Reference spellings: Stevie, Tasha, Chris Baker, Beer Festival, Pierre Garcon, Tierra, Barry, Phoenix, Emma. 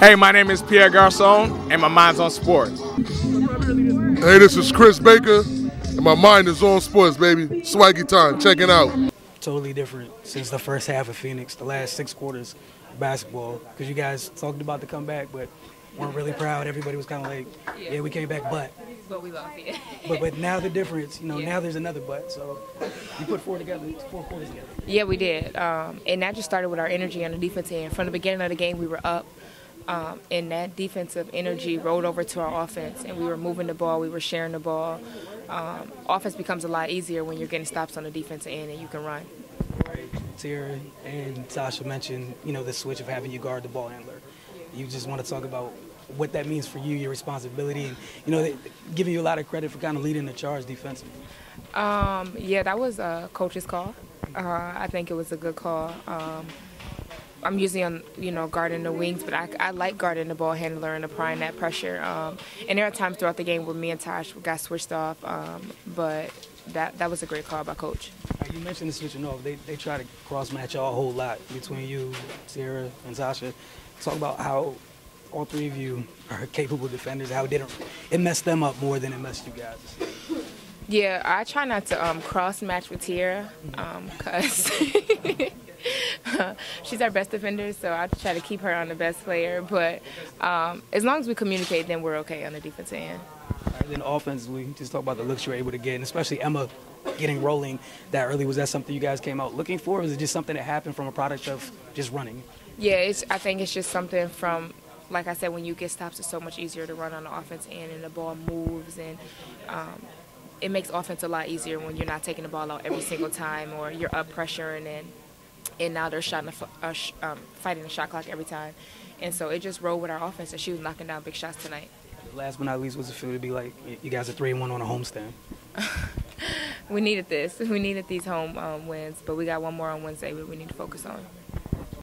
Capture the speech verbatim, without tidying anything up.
Hey, my name is Pierre Garcon, and my mind's on sports. Hey, this is Chris Baker, and my mind is on sports, baby. Swaggy time, check it out. Totally different since the first half of Phoenix, the last six quarters of basketball, because you guys talked about the comeback, but weren't really proud. Everybody was kind of like, yeah, we came back, but. But we lost, yeah. But, but now the difference, you know, yeah. Now there's another but. So we put four together, four quarters together. Yeah, we did. Um, and that just started with our energy on the defense end. From the beginning of the game, we were up. Um, and that defensive energy rolled over to our offense, and we were moving the ball, we were sharing the ball. Um, offense becomes a lot easier when you're getting stops on the defensive end and you can run. Right. Tierra and Tasha mentioned, you know, the switch of having you guard the ball handler. You just want to talk about what that means for you, your responsibility, and, you know, giving you a lot of credit for kind of leading the charge defensively. Um, yeah, that was a coach's call. Uh, I think it was a good call. Um, I'm usually on, you know, guarding the wings, but I, I like guarding the ball handler and applying that pressure. Um, and there are times throughout the game where me and Tosh got switched off, um, but that that was a great call by Coach. You mentioned the switching off. They, they try to cross-match y'all a whole lot between you, Sierra, and Tasha. Talk about how all three of you are capable defenders, how it, didn't, it messed them up more than it messed you guys. Yeah, I try not to um, cross-match with Tierra because um, she's our best defender, so I try to keep her on the best player. But um, as long as we communicate, then we're okay on the defense end. All right, then offensively, just talk about the looks you were able to get, and especially Emma getting rolling that early. Was that something you guys came out looking for, or was it just something that happened from a product of just running? Yeah, it's, I think it's just something from, like I said, when you get stops, it's so much easier to run on the offense end, and the ball moves, and um, it makes offense a lot easier when you're not taking the ball out every single time, or you're up pressuring, and and now they're shot in the, uh, sh um, fighting the shot clock every time, and so it just rolled with our offense, and she was knocking down big shots tonight. Last but not least, what's it feel to be like? You guys are three and one on a homestand. We needed this. We needed these home um, wins, but we got one more on Wednesday. We, we need to focus on.